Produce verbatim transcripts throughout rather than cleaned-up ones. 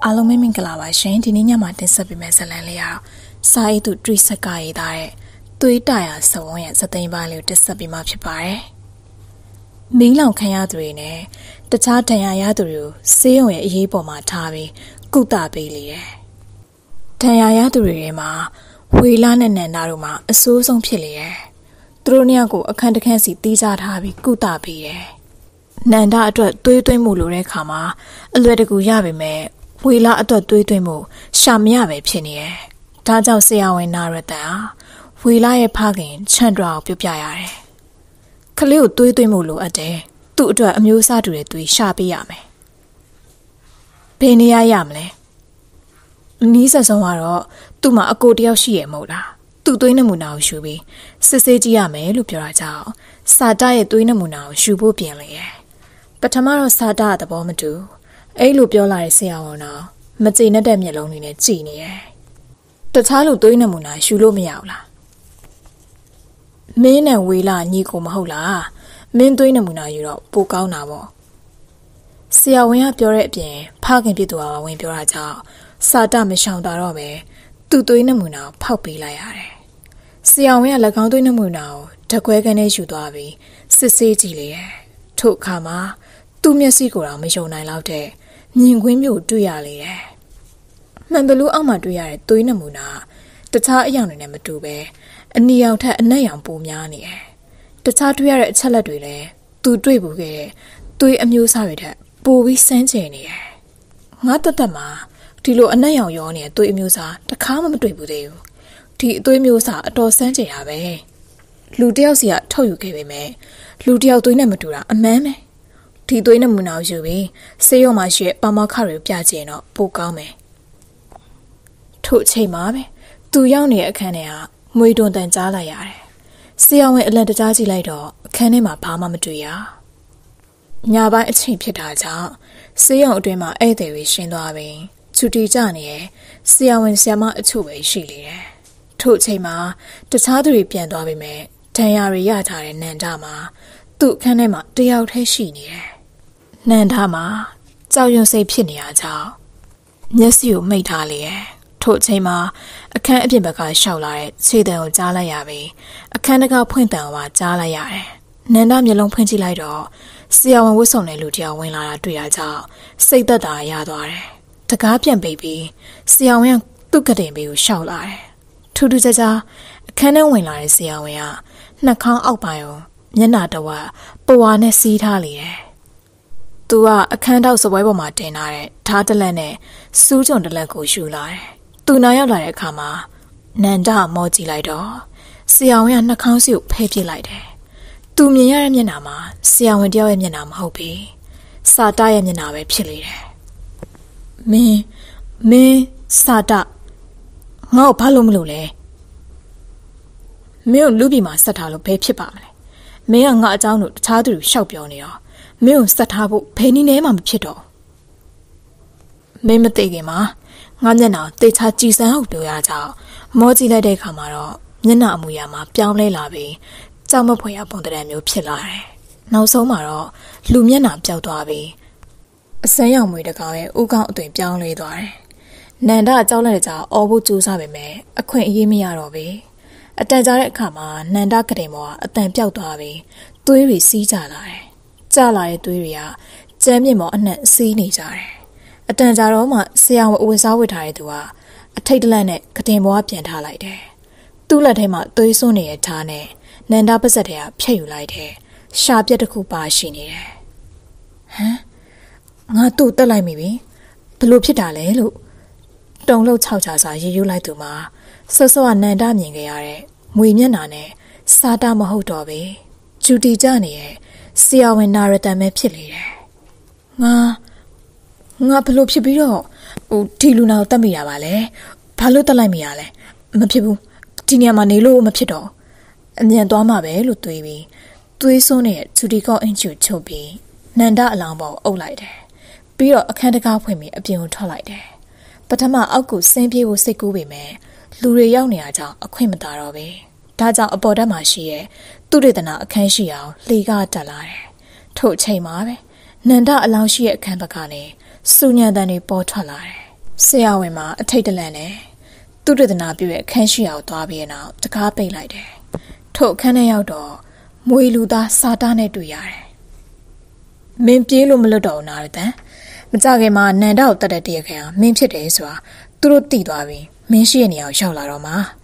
Alome Minkalava Shanti Nina Martin Sabimesalia, Sai to Tree Sakai die, Tuitaya Savoy at certain value to Sabimachipae. Milan Kayadrine, the Tatayadru, Seo Yipoma Tavi, Kuta Bilie. Tayadurima, Huilan and Naruma, a source on Pilie. Truniago, a kind of can see these are Tavi, Kuta Bilie. Nanda at two to Mulure Kama, a letter Guyabime. We la to tuimu, Shamyave Pinier. Tazao Siao in Narada. We lie a parking, Chandra Pupiare. Kaleo tuimu a day. Two to amuse at it to Shabi Yame. Penia Yamle Nisa Somaro, Tuma Akodia Shiemoda. Two to in a munao shubi. Sisage Yame, Lupurata. Sada to in a munao shubu piele. But tomorrow Sada the bomb too. A loop your life, say I will now. Matina damn your lonely genie. The talo doing a muna, shulo meola. Men and we la nico mahola. Men doing a muna, you know, book out now. See, I went up your red bien, parking pitu our wimpurata. Sada Michel Darobe, two doing a muna, puppy liare. See, I went like out doing a muna, the quack and issue darby, Sicily, took Kama, two musical Michel Nilote. Ninguimu do yali, eh? Mambalu Amaduya doing a muna, the tar young number two bear, and the outer and nayam boomyani, eh? The tatuer at Saladule, do dribuge, do a muse habit, bowie sent any, eh? Not the dama, Tilo and nayam yoni, do a musa, the calm of dribude. T do a musa at all sent it, eh? Ludelsia told you gave me, Ludel do number two, a meme. Ti doing a muna, you be, say your my ship, Bama Carri Piagino, Pocame. Totes him, mammy, do young near Cania, we don't dance a liar. See how it let the daddy later, can him a palma to ya. Naba it's him, Pietata, say your dreamer, a day with Shindabi, to the Janie, see how in Sama two way she. Totes him, the Tatari Piandabi me, Tayari Yata and Nandama, do can him out the out his sheen. Nandama, Zao Yun say Pinia Zao. Yes, you may tally, told Tama, a can't be back. I shall lie, say the old Zala Yavi, a can't go point down what Zala Yare. Nandam your long pointy light door, see our whistle and Lutia when I do ya Zao, say the Dayadore. The Gabian baby, see our young Dukadim you shall lie. To do Zaza, a cannon when I see our ya, Nakan out by you. Yanadawa, Boane see Tali. Dua a candle so web martinare, Tatalene, suit on the Lego Shulai. Dunaya like a kama, Nanda Mozi Lido, Siawian the council petty light. Dumia and Yanama, Siawan Dio and Yanam Hopi, Sada and Yanabe Pili. Me, me, Sada. No palum lule. Mil lubima satalo pepipa. May I not down with Tadu shop yonio? Mills that have penny name and chitto. Mema tegema, Nandana, they touch cheese out to Yaza, Mozilla de Camaro, Nina Muyama, Piamle Labi, Tamapoya Pondremu Pilare. Now so maro, Lumiana Piautuabi. Sayam with a guy who got to Piamle Dore. Nanda Doleta, all would do Sabime, a quaint Yimiarobi. A desert kama, Nanda Kademo, a temple derby, Duri see Jalai. Jalai Duria, Jamimo and see Nizar. A desaroma, see our Wizawitari dua, a take lanet, Kademo up and halite. Do let him out, do so near Tane, Nanda Pazatia, Payulite, Sharp yet a cooper shini. Huh? Not do the lime, Pelupitale, look. Don't look how you like to ma. So so an damning Muinane, Sada Mahotobi, Judy Jani, see how in Narada me pili. Ah, Napalopibiro, Tiluna Tamia Vale, Palota Lamiale, Mapibu, Tinia Manilo Mapido, and then Domabe Lutuibi, Tuisone, Tudico and Chutobi, Nanda Lambo, O Light. Beer a cantacar with me, a beer tolite. But I'm out good, same people say good with me. Lure Yoniata, a Quimatarobi. Taza a bodamashi, Duridana, a canshia, Liga Dalai. Tote Mabe, Nanda allows she at Campacani, sooner than a botalai. Siawima, a titalene. Tudana buet, can she out, Darby and out, the carpet like there. Talk can I outdoor, Muiluda Satane do yare. Mimpilu Muludo Narda. Mazagema, Ned out that a dear care, Mimchedeswa, Turuti Darby, Minshinia Shawla Roma,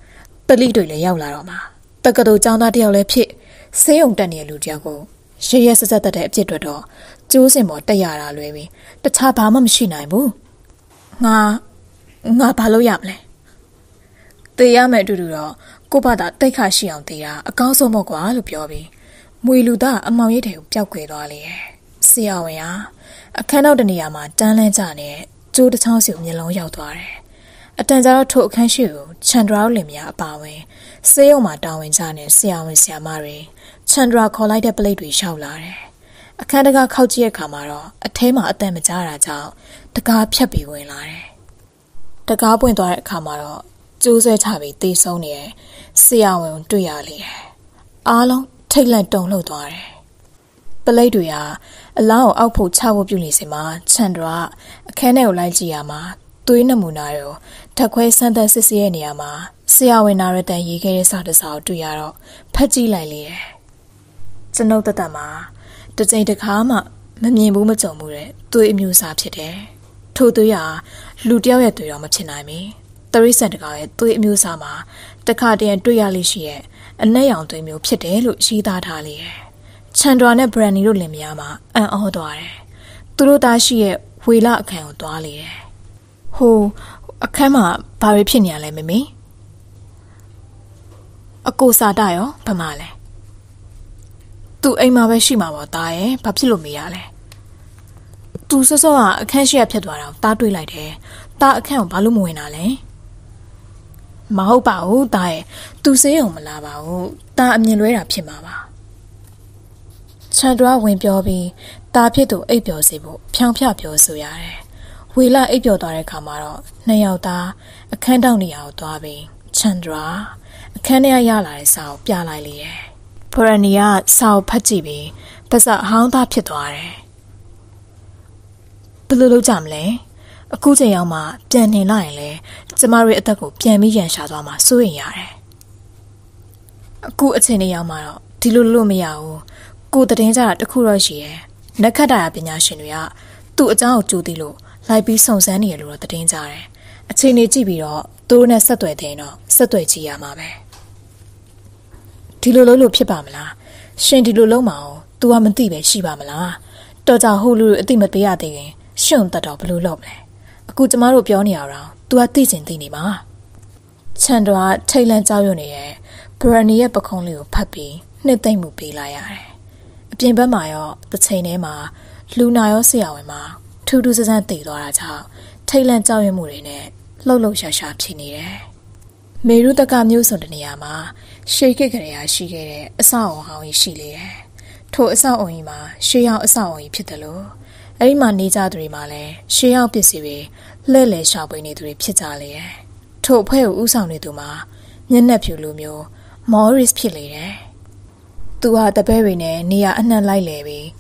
the Lidu Yawla Roma. The Gadu Jana Diole Pit, Sayong Daniel Lujago. She is at the Epitador, Josemo, the Yara Levi, the Tapamam Shinaibu. Nga nga palo yamle. The yame duro, Kubada, Teka Shiantia, a council moqua lupiobi. Muiluda, a moyte, Piaque dolly. Siawea, a canal de Niama, Danlantane, two the towns you yellow yawtware. A tenzara took can shoe, Chandra Limia, Bawe, Sayoma Dawinjane, Siawin Siamari, Chandra collide a blade with Shaulare. A Kanaga Kautia Camaro, a Tema at Demizara Tao, the car Piabi Willare. The car went to Camaro, Jose Tabi, this only, Siawin Duyali. Along, take land don't load on. Beladuya, allow output Tao Bunisima, Chandra, a canal like Giama, Duina Munayo, Takwe Santa Sisianiama, Siawin Narada Yigay Sadasau Duyaro, Paji Lali. The note that Dama. The day the karma, many women's omure, do immune subsidy. To do ya, Ludia do your machinami. The recent guy, do immune sama, the cardian do ya lichie, and lay on to immune pity, look she that ali. Chandrana brand new limiama, and all dore. Duru dashie, we lack can dolly. Who a camera, paripinia lemmy? A cosa dio, pamale. Tu aima weshima wa tae, papsilomiale. Tu soa, a can she apedwara, that we like eh, that can palumuinale. Mahopao tae, tu seo malabao, that milera pimava. Chandra wimpiobi, that pito apio sebo, piampia pio suyare. We la apio dare camaro, nayota, a can down the out doabi, Chandra, a cania yala sao, pialalie. Perania Sao Pajibi, Pasa Honda Pitware. Pulu Jamle, a Kutayama, Danny Lyle, Jamari Ataku, Piami and Shadama, Suyare. A good Ateniamaro, Tilulumiao, good at the Kurajie, Nakada Binashinuya, two adult Judilu, Libi Sons and Yellow the Dinzare, a tiny Gibiro, Duna Satuetano, Satuechi Yamabe. Tilolo Pibamla, Shandiloloma, Duamantibe Shibamla, Dota Hulu Dimatiade, Shun that of Blue Loble. A good tomorrow Pioniara, do a decent dinima. Chandra, Thailand Zayone, Perania Baconlu, Papi, Nete Mupi Liare. Pimba Mayo, the Tainema, Lunayo Siawema, two dozens and three dollars out, Thailand Zayamurine, Lolo Shasha Pinire. Meruta Gam news on the Niama, Shake Karea, she gave a sow how he she lay. To a sow ima, she out a sow in Pitalo. A man needs out remale, she out busy, Lele shall be need to pitale. To pale usaniduma, Nenepu lumio, Morris Pile. Do her the berry near an like levy.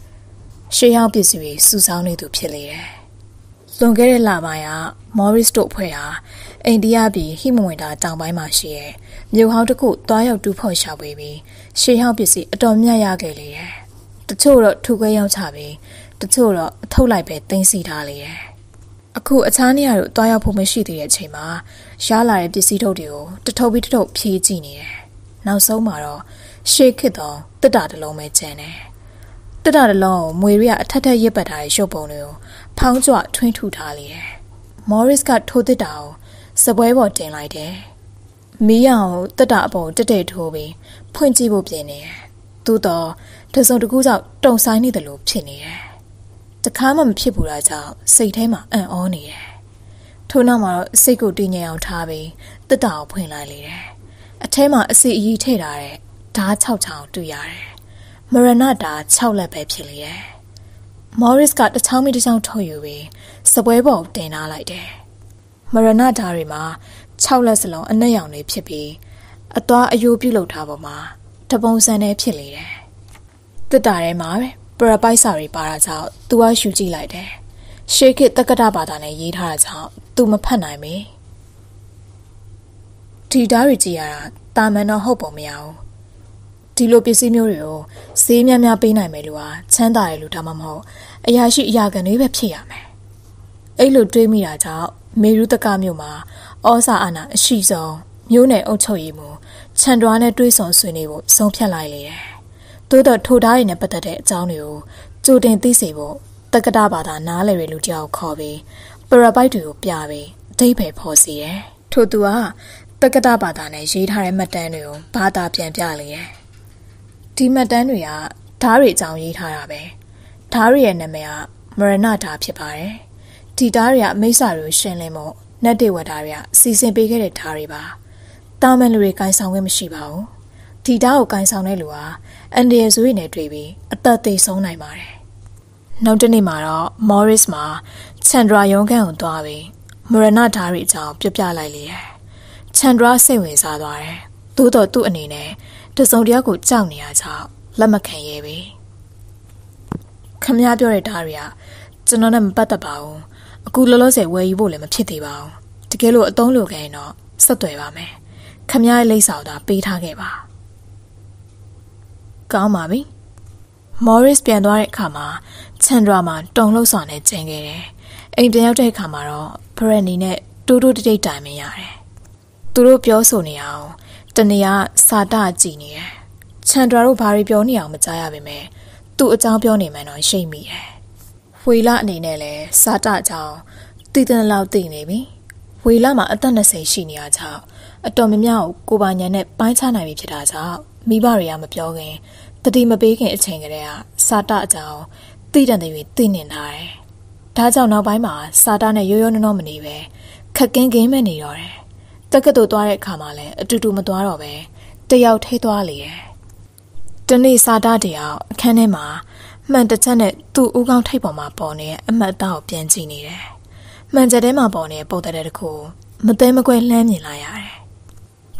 She out busy, Susani to Pile. Longere Lamaya, Morris Dopea. In the abbey, he moaned down by Marchier. Knew how to go, die out to push her baby. She helped you see a domnia gaily. The Toro took away out tabby. The Toro told I bet things Italy. A cool Atania die up on my sheet at Chima. Shall I be see told you? The Toby told P. Genie. Now so marrow. Shake it all, the dad alone made Jenny. The dad alone, Muria Tata Yepatai Shobonu. Pounds are twenty two tally. Morris got told it out. Subway what day like day? Meow, the double, the day to be, pointy whoop in here. Do the dozen to goose out, don't sign the loop in here. The common people right out, say tema and on here. To number, say good dinner out, tabby, the dow point lightly. A tema, say ye tailor, da chow chow do yare. Maranada chow lepe chili. Morris got the tummy to sound to you, subway what day now like day. Marana Darima, Chowless alone, and Nayan Pippy, a door a yopilo taboma, Tabons and a pili. The Daremar, Burabisari Barazao, do I shoot ye like there? Shake it the Katabadane yed hides out, do my pen I me. Ti daritia, Tamana hobo meow. Tilopisi murio, see me mea bina melua, tendai lutamamo, a yashi yagani vepiame. A lo dreamirata, merutaka muma, osa ana, shizo, mune otoimu, Chandrana drison sunivo, so pialile. Do the two die nepatate down you, two dentisivo. Takadabada nale reludiao kobe, Barabaidu piavi, tape posie. Todua, Takadabada ne jid hare matanu, bada pianjali. Timadanuia, Tari down yid harabe, Tari and Nemea, Maranata pipare, Tidaria mesaru shenlemo, Nadewadaria, season bigoted tariba, Tamanuri kansangwim shibao, Tidao kansanelua, and the Azuine dribi, a thirty sonaimare. Now the name of Morris Ma, Chandra Yongan Dwavi, Murana Darita, Pipia Lily. Chandra Sewins Adware, Dudo Duanine, the Zodiaco Jangniata, Lamakayevi. Kamia Doritaria, Janonam Batabao, Gulose where you woolem chitibao, Tigelo don't look at no, Satuevame, Kamia lays out a beta geba. Gamami? Morris Piandoare Kama, Chandrama, don't lose on it, Jangere. A day of the Camaro, Perenine, Dudu de Damiare. Duru Piosoniao, Dania, Sada Genie. Chandraru Paribionia Matayavime, do a tampioniman on Shamie. We la Ninele, Sada Tao, didn't allow the navy. We lama a dunase shinia tao, a domimia, Gubananet, Pintana Vichata, Mibaria Mapioge. The demon baking a changrea, Sada down, didn't they thin in high. That's now by ma, Sadana Yoyon nominee, Kakin game and yore. Takado Dware Kamale, a Dudu Maduarove, they out Hetuali. Deni Sadadia, Canema, Mandatane, two Ugan Taboma bonnet, and Madao Pianzini. Mandadema bonnet, both at the cool, Mademaguin Laminai.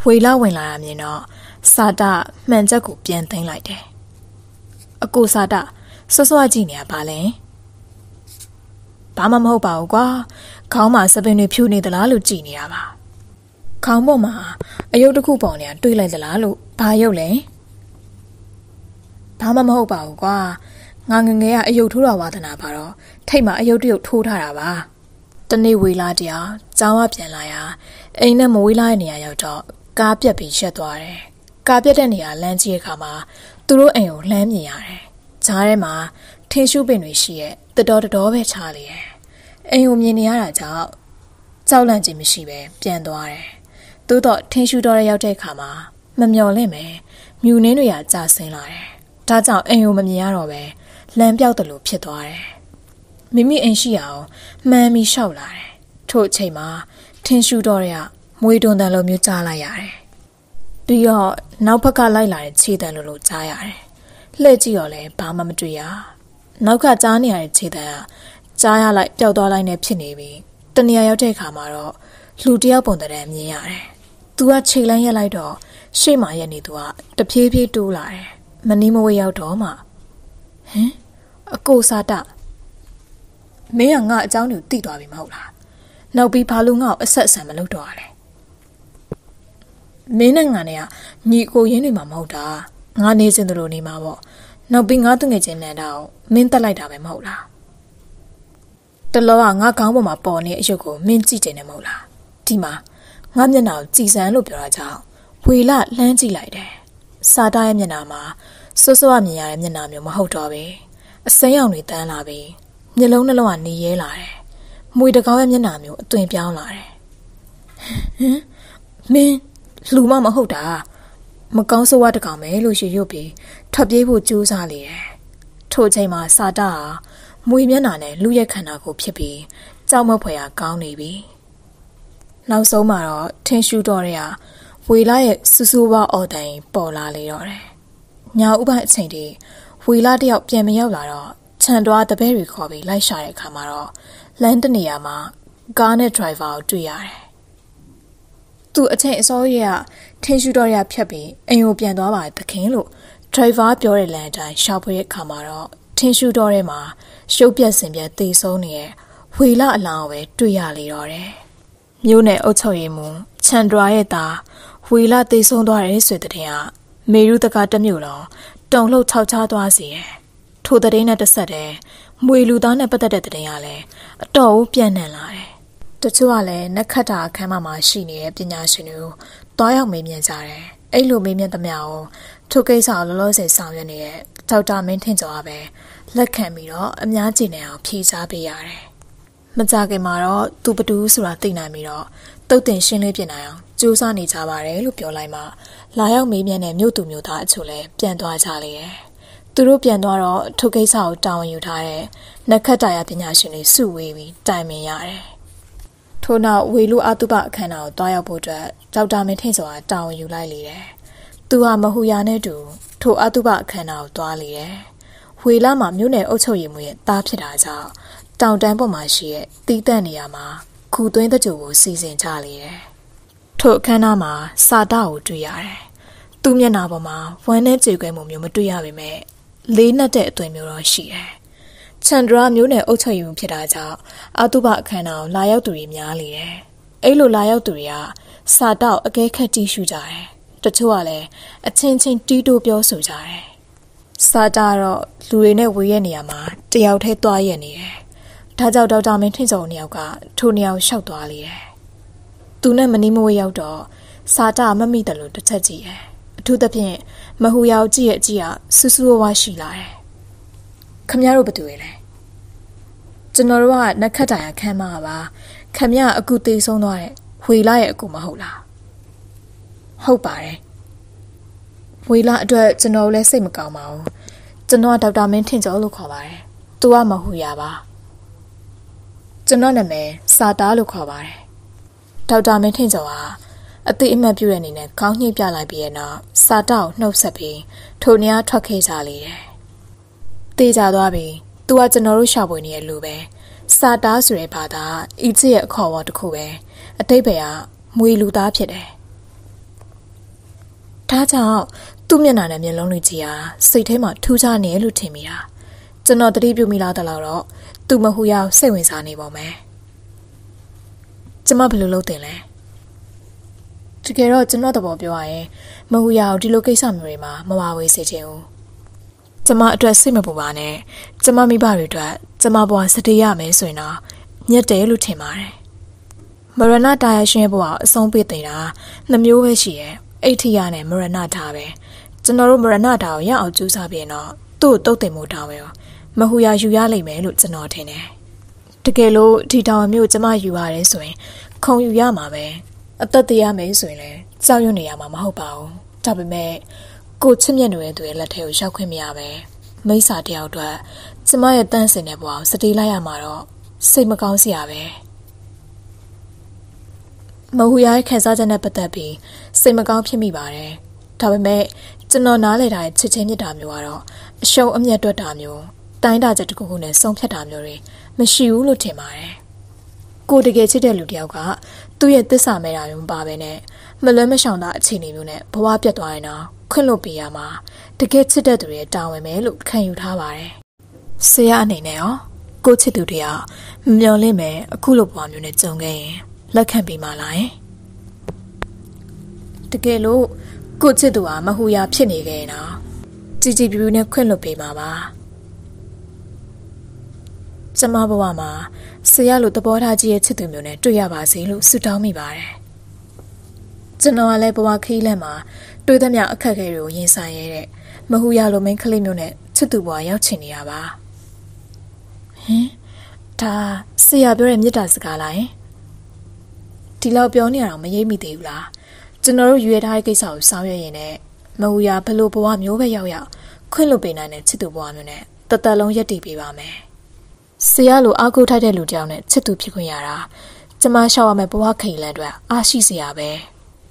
We love when I am, you know, Sada, Mandago Pianting like that. A go sada, so so a genia pale. Pamamo baugua, Kauma Sabini Puni the Lalu genia. Kaumoma, a yoda couponia, do like the Lalu, Payole. Pamamo baugua, Nanganga, a yotura watanaparo, Tama, a yodio tutarava. The new willa dia, Zawa pianaya, ain't a moilla near your dog, Gabia Pishadware. Gabia lands ye kama. Through a lamb yare. Tarema, Tishu Benwishi, the daughter of Charlie. Euminiarata, Zaulanji Mishibe, Piandoare. Do dot Tishu Doria de Kama, Mamyoleme, Muninia Zasinare. That's out Euminiarobe, Lambiautalo Pietore. Mimi and Shiao, Mammy Shaulare. Told Tema, Tishu Doria, Muidondalo Mutala yare. Beyond now, Paka Lila, Tita Lulu Tire. Legiole, Pama Madria. Now, Catania Tita, Jaya like Dodola Neptinibi, Dania de Camaro, Ludia Bondam Yare. Dua Chila Yalido, Shema Yanidua, the P P Dulai, Manimo Yautoma. Eh? A go sada. May I not down you, Tito Vimola. Now be Palunga, a set Samalodore. Menangania, Nico Yenima Moda, Nanis in the Roni Mavo, now being out in it in and out, Mentalida Mola. The Loa Nakawama Pony Joko, Minty Genemola. Tima, Namyanao, Tisa and Lupurata, we la Lanzi Lide. Sada am Yanama, Sosoamia am Yanami Mahotabe, a sayon with an abbey, Yelona Loan Ni Yelare, Muidakao am Yanami, twin pianlare. Me. Luma Mahoda Magonso Watagame, Lucy Yubi, Tabibu Juzali Totema Sada, Muimianane, Luya Kanako Pipi, Zamapoya Gaunibi. Now so Mara, Tenshu Doria, we lie Susuwa Odain, Bola Liore. Now Uba Sandy, we la de up Yamialara, Chandra the Berry Cobby, like Shire Camaro, Landaniama, Garnet Drive out Duyare. To attain Soria, Tensudoria Piabi, and you'll be another the King Lu, drive up your land and shop with Camaro, Tensudorema, Shopia Simbia de Sonia, Hui la lawe tu yali ore. Yune otoimu, Chandraeta, Hui la de sondare sudia, Merutaka de mulo, don't lo tauta doazie. To the dinner the Sade, Muiludana patadale, a do pianella. The tuale, Nakata, Kamama, Shini, Dinashinu, Doya Mimiazare, Elu Mimia the Miao, took his out loss and sound near, Tauta maintains Abe, La Camino, Amyatina, Pisa Biare. Mazake Maro, Tupadu Suratina Miro, Totin Shinipina, Jusani Tabare, Lupio Lima, Laya Mimian and Mutu Muta Tule, Pianto Italia. Turu Pianoro took his out down Utare, Nakata Pinashini, Suwi, Dimiare. Tona, we look at the back canal, Daya Buddha, Taudame Tinsua, down Ulile. Tua Mahuyane do, to at the back canal, Dwali. We lama mune otoyimwe, Dapidaza. Down Dambo Mashi, Titaniama, Kudu in the Jew season Charlie. To Kanama, Sadao to Yare. Tumianaboma, when a Jigam to Yavime, Lena de Tumuro she. Chandra mune otoyum Pidaza, Atuba canal, Laya to Yimyali. Elo Laya to Ya, Sadao a gay catty shudai. The toale, a tinting Tito Biosudai. Sadaro, Luine Wieniama, the out head doyeni. Tazao Dada maintains on Yoga, Tonio Shautuali. Tuna Manimo Yaudo, Sata Mamitalu, the Tazi. To the pin, Mahuyao Gia Gia, Susuwa Shila. Kamyaro Batuile. Genoroa Nakata Kamava, Kamya a good day so noy, we lie at Kumahola. Hopare. We like the Genole Simkamo. Genora Dada maintains all Lukawai. Tua Mahuyaba. Janoname, Sada Lukawai. Tauda maintainsoa, at the immaburan in a county Biala Biena, Sada, no sapi, Tonia Tokazali. Deza Dabi, Dua Janoro Shabuni Lube, Sada Surepada, Itzi a call to Kue, a tebea, Muiluda Pede. Tata, Tumiana Melonitia, Sitema Tuta near Lutimia. Janodribumila Laro. Tu Mahuya, say with Annie Bome. Jamabulu Tele. To get out another Bobuae, Mahuya, delocate some rima, Mawawe Setio. Jama dress Simabubane, Jamami Barudra, Jamabua Satiame Suina, near De Lutimare. Marana Dia Shebua, Son Pitina, Namueshi, Etiane, Maranatabe, Janoro Maranata, Yao Jusabino, Tu Dotemutavio. Mahuya Yali may look the not in it. Takelo, Tita Mutama Yuare Swing, Kong Yamame, a Tatiame Swing, Sayunayama Mahopao, Tabime, Go Timianue to a Lateo Shaquimiame, Mesa de Outdoor, Samaya dancing above, Satila Yamaro, Simacon Siave. Mahuya Kazatan Epatapi, Simacon Pimibare, Tabime, Tanonale died to change the Damuaro, show a Miato Damu. Dined at Kukunes, some petamuri, Meshu Lutimare. Good against the Ludioga, do yet the Samayam Babene, Melemashana, Tinibune, Puapiatuana, Kulopiama, to get to the dead down and may look can you tavare. Sayaneo, go to Dudia, Miolime, a Kulopuan unit zonge, like can be my line. The Gelo, go to Dua, Mahuya Pinigena, Gigi Bune Kulopi Mama. Samabawama, Sayalu the Boraji to the Mune, to Yavazi, Sutami Bare. Genoa Lebuaki Lema, to the Mia Kageru in Sayere, Mahuyalo Minkali Mune, to the Waya Chiniaba. Eh? Ta, Sayaburem Yitaskala, eh? Tilabionia, Mayemi Dula. General Yuedai gets out Sawe in it. Mahuya Peloboam Yoya, Quilobina to the Wamune, the Talon Yatibame. Sialu Aku Tade Ludiane, Titu Picuyara, Tama Shawame Buaki Ledra, Ashisiabe,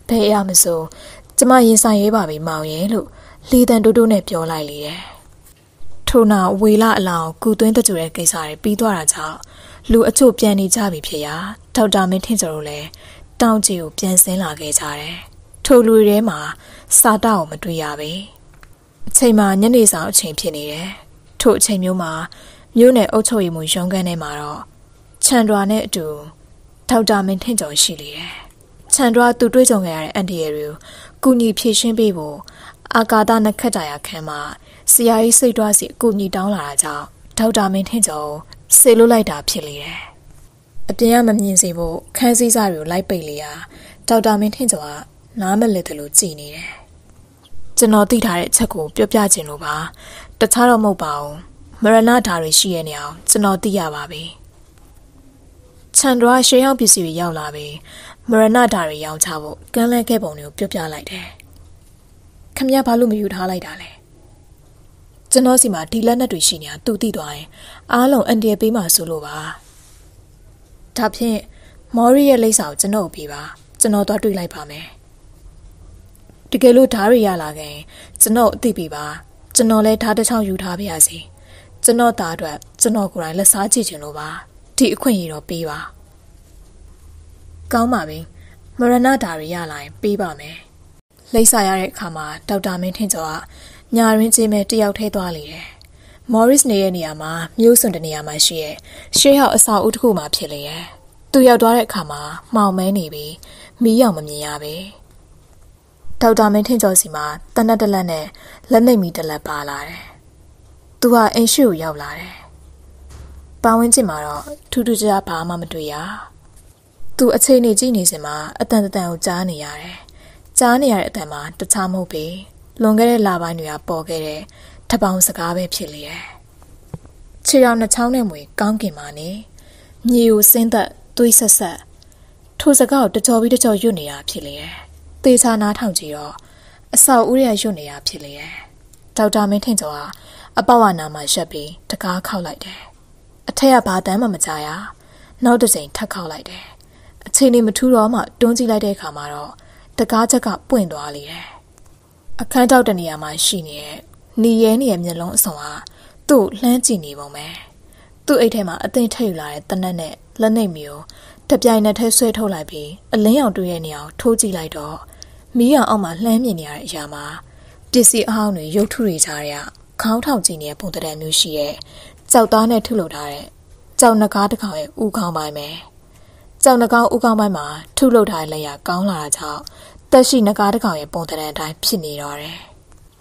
Payamaso, Tama Yisayababi Mauyelu, Lead and Dudune Pio Lailie. Tona, we la allow, good to interjure Kesari, Biduaraza, Lu Atu Piani Tabi Pia, Taudame Tinzerole, Downju Piansela Gesare, Tolu Rema, Sadao Maduyabe. Tama Yanis out Champion, Tot Chamuma. You ne otoimu shonganamaro. Chandra do Chandra to Drizong and Yeru, Guni Pishin Bibo, Akadana Kadaya Kema, Siai Sidras Guni Downlaza, Tauda Mintizo, Celulida Pilia. A diamond in Zibo, Kazizaru like Belia, Tauda Mintizoa, Nama Little Zini. The naughty tired Taku, Biazinova, the Taro Mobile, Maranata Rishiania, the naughty Yababi. Chandra Shayam Pisi Yaulabi. Marana Dari Yao Tavo, Ganla Cabonu, Pupia like there. Camia Palumi would highlight Dale. Tenosima, Dilana Ducinia, Tutti Dwai, Alo and dear Bima Sulova. Tapie, Moria lays out the no piva, the no dotty like Pame. The Gelu Taria lagay, the no dipiva, the no let Tatasan Utabiasi, the no Tadweb, the no grind la Sajitanova, the Queen of Piva. Marana Daria line, Biba me. Laysayare Kama, Daudamin Hinzoa, Nyarinzime Diautali. Morris near Niama, Musund Niama she, she had a saw Uthuma Pilia. Do your direct Kama, Maumani be, Miyam Niabi. Daudamin Hinzosima, Danadalane, Lanemi de la Palare. Do I ensue Yaulare? Bowenzimaro, Tuduja Pamaduya. To a tiny genius, Emma, attended down Janiare. Janiare at Emma, the Tamo Bay, Longere Lava Nua Bogere, Tabam Sagabe Pilia. Cheer on the town and we, Gangi Mani. You send that, do it, sir. To the god, the Toby the Joe Unia Pilia. These are not how you saw Uria Unia Pilia. Tauda maintains are a Bawanama Shabby, the car cow like there. A tear about them, Mataya. Now the same, Takao like there. Tiny Maturama, don't see like the Camaro, the Gataka Puendo Ali. A kind out the Niama Shini, Ni any am the long soa, two Lansini woman. Two atema, a thing tail like the Nane, Lanemio, Tabiana Tesue Tolabi, a layout duennial, Tozi Lido, Mia Oma Laminia Yama, Dizzy Howny, Yoturis area, Count out Zinia Punta de Nushie, Zaudane Tulodare, Zaunakataka, Ukam by me. So Naga Uga Mama, two low tie layer, gong la tao, Dashi Nagata Gay Bonta and I Pinidore.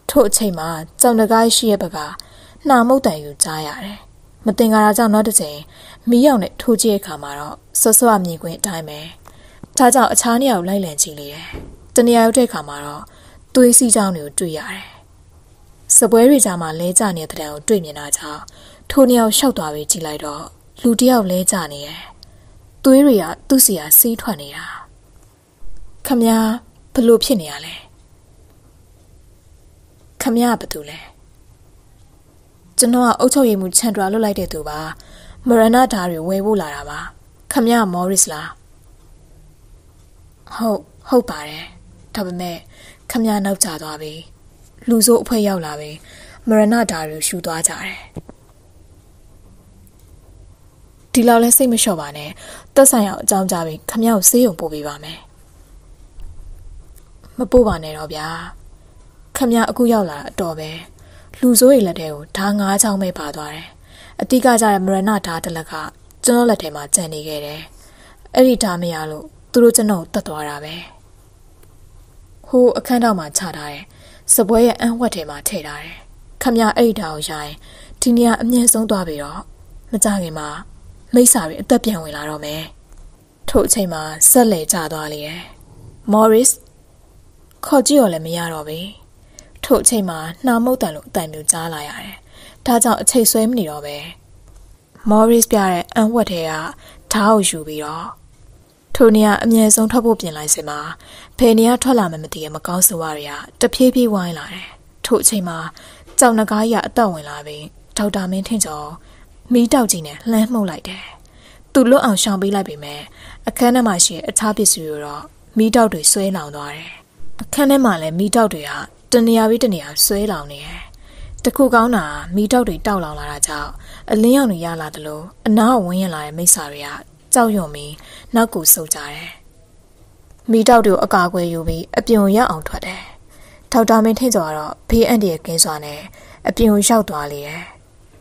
Told Tama, so Nagai Shiabaga, Namo than you die. Matinga down not to say, me on it two jay camaro, so so I'm the great time, eh? Tata a tiny out like Lentili, the near jay camaro, do you see down you do yare? So where is Ama lay down near the down, dreaming at all, Tony out shout out with Gilido, Ludia lay down here. Duiria, Ducia, C twenty. Camia, Pelopiniale. Camia Patule. Genoa Otoimu Chandra Lolite Duba, Marana Dari Webularaba, Camia Morisla. Ho, ho pare, Tabame, Camia Nauta Dabi, Luzo Payolabi, Marana Dari Shudatare. Dilawless same shawbane, does I out down jabbing, come out, see you, Bobby Bame. Mabobane, Robia. Come out, Guyola, Dobe. Luzoila deo, Tanga, Tame Padore. A digas are Maranata de la car, Jonolatema, Tenigere. Edita Mialo, Durutano, Tatuarabe. Who a candama tadai, Subway and Watema tadai. Come out, Ada, Jai, Tinia, and Nesson Dabio. Matagima. May sorry, the piano will allow me. Told Tama, Sally Tadali. Morris called you let me out of me. Told Tama, now more than look than you die. That's out take swim near away. Morris Pierre and what they are, Tao you be all. Tonia, yes, on top of your lysema. Penia Tolamamati and Macaus warrior, the P P wine line. Told Tama, Downagaya, Down Lavi, Tauda maintains all. Me doubting it, land more like that. To look out shall be like me, a canamashi, a tapis euro, me doubt to sway loud. A canamale, me doubt to ya, the near videnia, sway loud near. The cookana, me doubt to down larata, a leon yala the low, and now when you lie, missaria, tell you me, now go so dire. Me doubt to a gargoyle you be, a pion ya out to it. Taudamit his order, pay and the against one, a pion shout to Ali.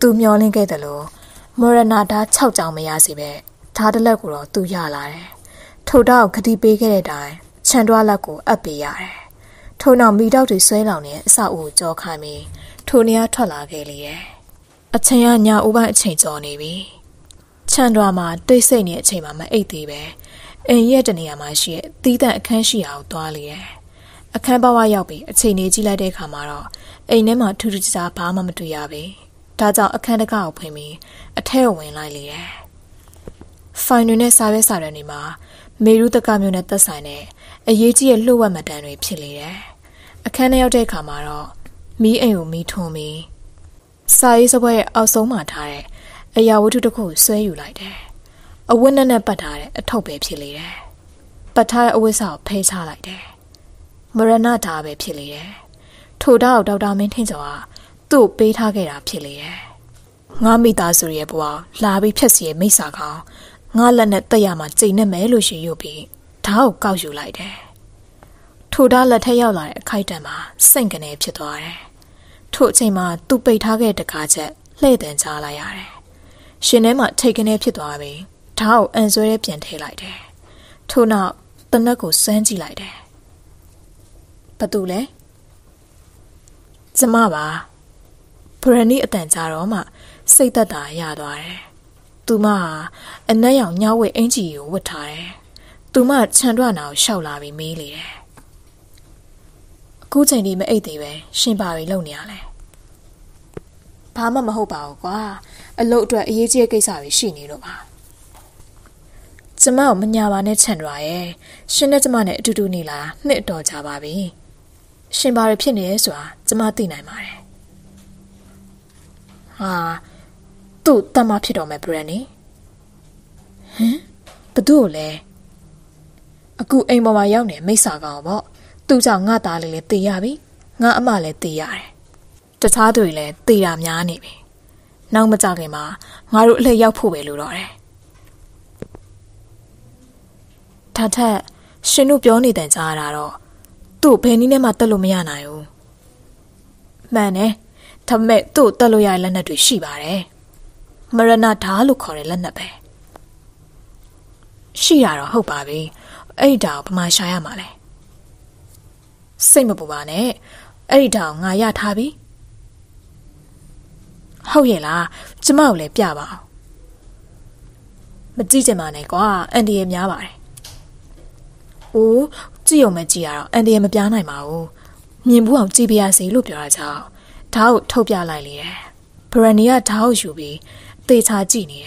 To me, all in Gadalo. Moranada, Tauta Mayasibe, Tadalak or two yala. Toda Kati Bigger die, Chandwalako, a beer. Tona meet out to Sailone, Sao Jokami, Tonia Tola Galia. A Tayanya Uba change on Navy. Chandwama, they say near Chamama eighty way, and yet a near my shit, did that can she out Dwalia. A Kambawa Yabi, a Tinejila de Camaro, a Nema to Rita Palma to Yabi. Tada a kind of cow pay me, a tailwind lightly. Finuness I was at anima, made the commune at the sign, a yeti a lower madame chili. A canal de Camaro, me and you me to me. Size away also my tie, a yaw to the cool, so you like that. A wind and a batai, a top chili. Batai always out pays her like that. Morana tabe chili. Told out of our maintenance. To pay target up chili. Namita Suriabua, Labi Pessi, Misaka, Nalan the Yama, Tina Melushi, you be. Tao goes you like that. Toda la Tayola, Kaitama, sank an epitore. Totima, to pay target the carter, late and salayare. She never taken epitore, Tao and Zuripiente like that. Tona, the knuckles sandy like that. Padule Zamaba. Prani Atantaroma, say that Yadware. Duma, and Nayan Yawe Angie would tie. Duma Chandwana shall lave mealy. Good and him eighty way, Shimbari Loniale. Pama Mahobao, a load to a year gaysari shini loba. Zamao Manyawa net Chandrae, Shinet Mane to do Nila, net daughter Babi. Shimbari Pineswa, Zamatina Mare. Ah, do damn up on my brandy. Huh? But do lay a good aim of my young name, Miss Agamo. Do down not a little tea abbey, not a mallet tea. The tattooile, tea am yanni. Now, Matagima, I would lay your poor lure. Tata, she knew Johnny than Zararo. Do penny matalumiana. Man, eh? Tamet to Taloya Lana to Shibare Maranata look or Lanape. She are a hope, Abby. A dub, my Shyamale. Same upon it. A dub, my yat, Abby. Hoyela, Jamale Piaba. Majitamane Gua and the Emyavai. Oh, Gio Magia and the Emabiana Mao. Nimbu of G B S A look your eyes out. Tao Topia Lily, Perania Tao Jubi, Data Genie,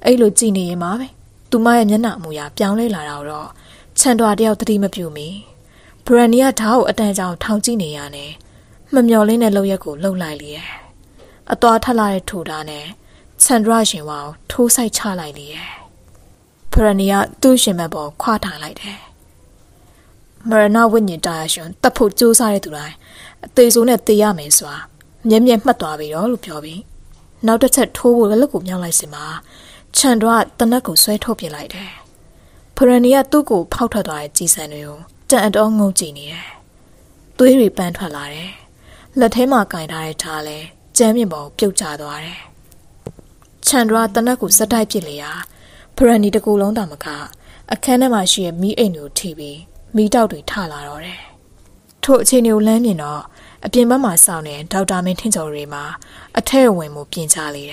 Elo Genie Mame, Dumaya Namuya, Pianle Lauro, Chandra del Dream of Yumi, Perania Tao attends out Tao Geniane, Mamolin and Loyago, Low Lily, A daughter Lai Tudane, Chandra Jinwao, Two Sai Charlie, Perania Dushimabo, Quata Lily. Marana Winnie Diashon, Tapu Josai Durai. There's only a Tiamiswa. Yem Matabi or Lupiobi. Now that's a tow a look of Yalasima. Chandra, the knuckle sweat topi like there. Perania Dugo, powder dye, Gisanu, and all no genie. Do you repent her lare? Let him a kind eye tale, Jamibo, Pilchadore. Chandra, the knuckle satai pilia. Perani the go long damaka. A canama she me a new T V. Meet out with Tala. Told you Lenino, a Pimama sounding, Dauda maintains or Rima, a tailwind will be in Sally.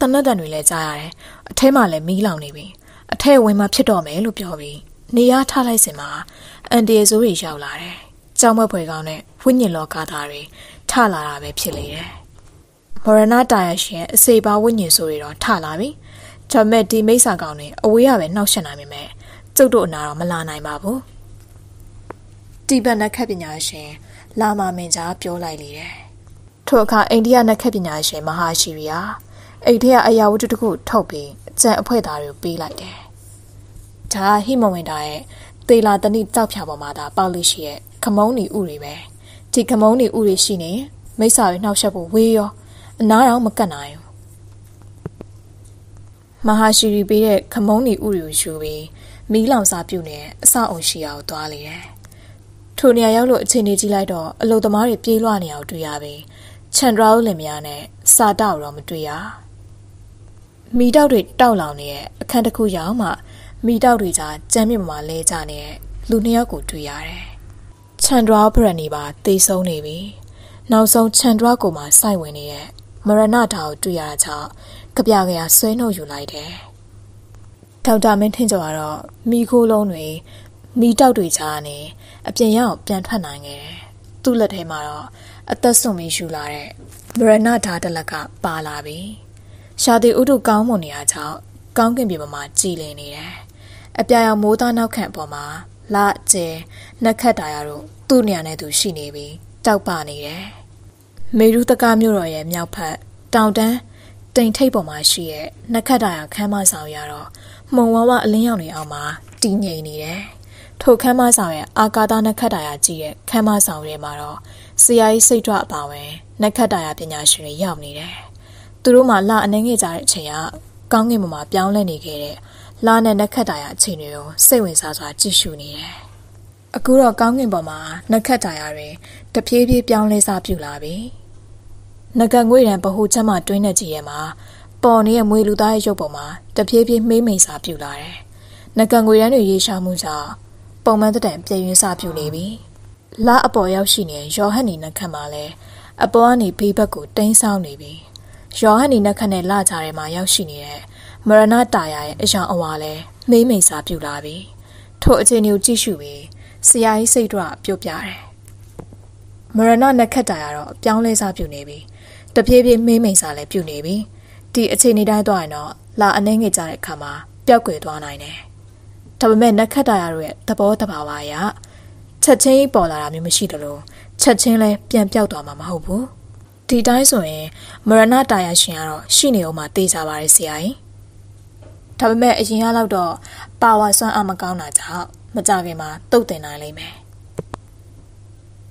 Tanadan will let I, a Tamale me lonely, a tailwind my Chidome, Lupiovi, Nia Talisima, and the Azuri shall lie. Jama Pregone, Winilo Catari, Tala Abe Chile. Morana Diashi, Seba Winisuri, Talabi, Jamedi Mesa Gone, or we have a notion I may, Dodona Malana Mabu. Dibana Cabinage, Lama Menza Piolai. Toka Indiana Cabinage, Mahashiria. A dear Ayaw to go topi, that poetario be like that. Ta himo and I, they la the need Tapiabomada, Balishi, Kamoni Uribe. Tikamoni Urishini, Mesa now shabu wheel, Nara Makanai. Mahashiri be Kamoni Uru Shubi, Milan Sapune, Sao Shia Dwali. Tonya Yolo Tinity Lido, Lodomari Piluania Duyabi, Chandra Limiane, Sada Romaduya. Mi dao dui dao lao ne, a kandaku yama, mi dao dui da, jamima le dane, luniaku tuyare. Chandra Praniba, they so navy. Now so Chandra Goma, Saiwene, Maranata, Duyata, Kabiaga, say no you like there. Taudamin Hindoara, Miku Lonwe, Mi Dauduitani, a Piano, Piantanange, Tulatemara, a Tasumi Julare, Maranata de Laka, Balabi. Shadi Udu Gaumoniata, Gangan Bibama, Gilene, a Piano Modana Campoma, La De Nakadaru. Tuniane to Shinebi, Taupani, Merutaka Muroye, Miaupat, Daudan, Dane Table Mashie, Nakadaya Kamasa Yaro, Mowawa Leoni Ama, Dinye, Tokamasa, Agada Nakadaya G, Kamasa Remaro, C I C drop Bawe, Nakadaya Pinashi Yamni, Turuma La Nengita Chia, Gangimuma Bianlenigate, Lan and Nakadaya Tinu, Sewinsaza Jishuni. A good or ganging bomber, Nakatayari, the P B Bianlis Abulabi Nagangui and Bahutama doing a G M R, Bonnie and Wiludai Joboma, the P B Mimis Abulare Nagangui and Yisha Musa, Boma the Dam, they use Abulabi La Aboya Shini, Johani Nakamale, a Boni Piper good, Dane Sound Navy Johani Nakane Latare Maya Shini, Marana Daya, Jean Owale, Mimis Abulabi Towards a new tissue. C I say drop your piare. Marana Nakataro, Pianles are punabi. The baby may may sale punabi. The attenida doino, la anengitare kama, Piaque doanaine. Tabamen Nakatare, Tabota Pawaya. Tache bola mimishidalo. Tachele, Pian Piauto Mamahobu. The Daisoe, Marana Diashiano, Shinioma de Savari C I. Tabamet Giala do, Pawasan Amagaunata. Mazagema, Totina Lime.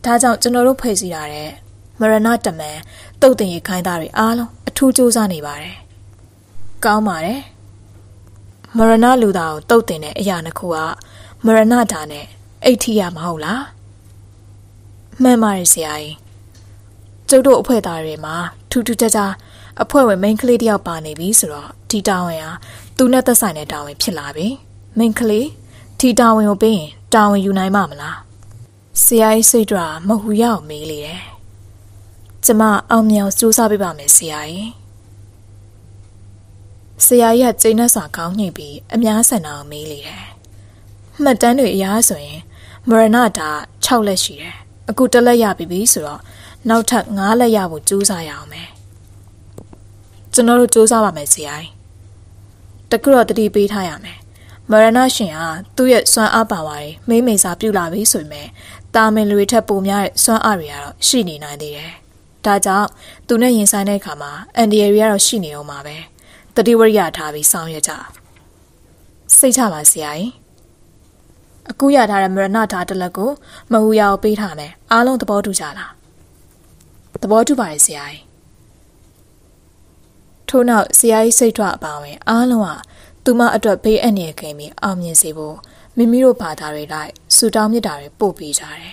Tazan General Pesiare, Maranata me, Totini Kindari Alo, a two Jews anibare. Gaumare Marana Ludao, Totine, Yanakua, Maranatane, Atia Mahola Memarisiai Jodo Pedarima, Tututaza, a poem mainly the Albani Visura, Tidawea, Dunata Sine Dawi Pilabi, mainly. Ti Darwin obeying, Darwin Unai Mamala. C I Sidra, Mahuyao Mili. Zama Almiao Susabibame C I. C I had Zinasa Kangnibi, Amiasana Mili. Madanu Yasui, Maranata, Chowleshi, a goodala Yabibisura, now tak Nala Yabu Jusayame. Zenoro Jusabame C I. The Kura did beat Hayame. Marana Shia, do yet son Abawari, may may Sabula Visume, Damin Luita Bumia, son Aria, Shini Nadi. Dada, do not inside a kama, and the area of Shini Omabe. The Diwariata be sound yata. Say Tamasiai. A Kuyata and Maranata de Lago, Mahuya Betame, along the Bordujala. The Bordubai Siai. Turn out Siai say to Abawi, Aloa. Tuma adot pay any game, omnisable, Mimiro patari like, Sudamidari, Bobijare.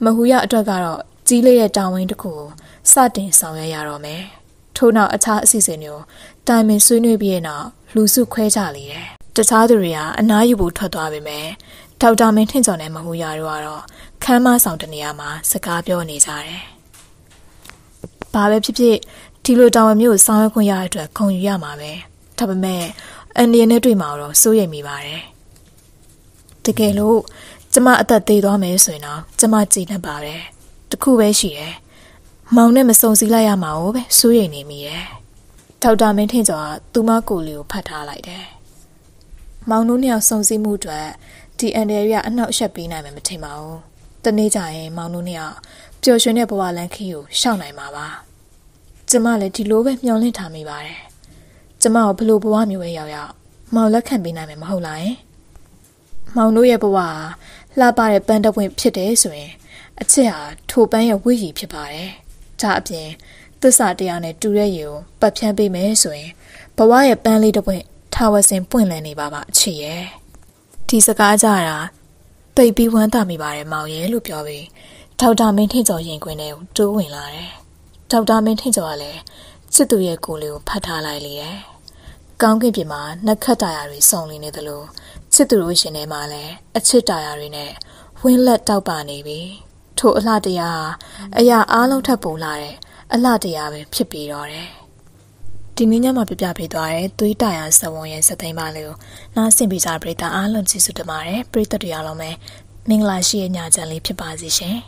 Mahuya adogaro, delay a down in the cool, Satin Sanga Yarome. Tona a tart seasonal, Diamond Sunu Biena, Lusu Quetali. The Tadaria, an ayubu Tadavime, Taudamin Tinson and Mahuyaruaro, Kama Santaniama, Sakabio Nizare. Babe Pipi, Tilo Dawamu Sanga Kuyatra, Konyamame, Tabame. And the energy morrow, so ye me bare. The galo, the mat that they don't miss now, the mat in a bare. The cooe she, eh? Mountain Masonzilla maobe, so ye name me, eh? Tauda maintains are, Dumaculu pata like there. Maununia sonzi mudra, the end area and not shall be named Timao. The Nita, Maununia, Joshua Boa Lankiu, shall name Mava. The mallet, the lobe, Yonita me bare. The mouth blue boami way out. Mauler can be named Maholai. Maunuya boa, la by a band of wind pitesway. A tear, two bang a wee pipare. Tapje, the sardiane do you, but can be mesway. But why a band lead away towers in Pointlany Baba chee? Tisa Gazara. They be one dummy by a mauye lupiobi. Tau diamond hits or yinguinel, do win lare. Tau diamond hits or lay. Situye Gulu, Patalaile. Kangi Bima, Nakatayari, Song in Idalo, Siturushine Male, a Chitayarine, Win let Taubani be. To a latia, a ya alo tapulare, a latia, pipirore. Dimina mapipidare, three tires the one yes at the Malu, Nancy Bizar Brita Alon Sisutamare, Brita Dialome, Minglashi and Yazali Pipaziche.